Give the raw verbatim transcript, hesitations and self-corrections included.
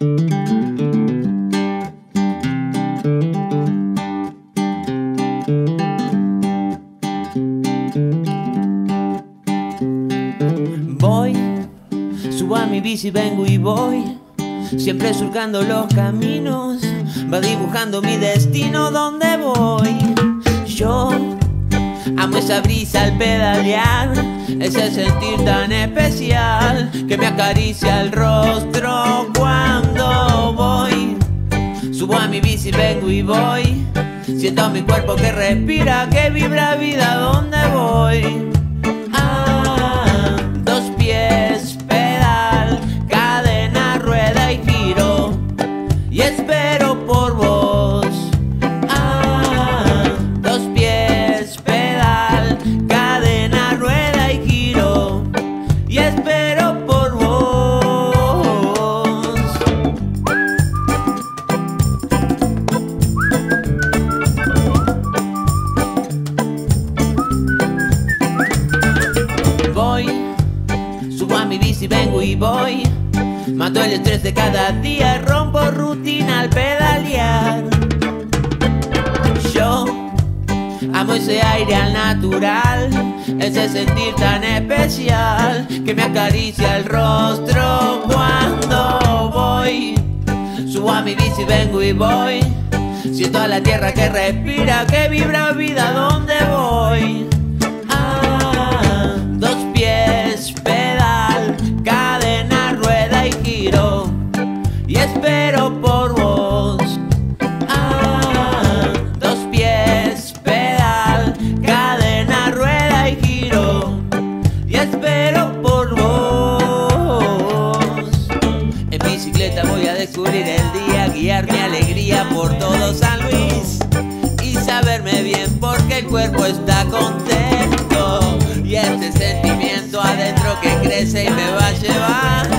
Voy, subo a mi bici, vengo y voy, siempre surcando los caminos, va dibujando mi destino donde voy. Yo amo esa brisa al pedalear, ese sentir tan especial que me acaricia el rostro cuando voy. Subo a mi bici, vengo y voy, siento mi cuerpo que respira, que vibra vida donde voy. Vengo y voy, mato el estrés de cada día, rompo rutina al pedalear. Yo amo ese aire al natural, ese sentir tan especial que me acaricia el rostro cuando voy. Subo a mi bici, vengo y voy, siento a la tierra que respira, que vibra vida donde voy. Ah, dos pies y espero por vos. Ah, dos pies, pedal, cadena, rueda y giro, y espero por vos. En bicicleta voy a descubrir el día, guiar mi alegría por todo San Luis y saberme bien porque el cuerpo está contento y este sentimiento adentro que crece y me va a llevar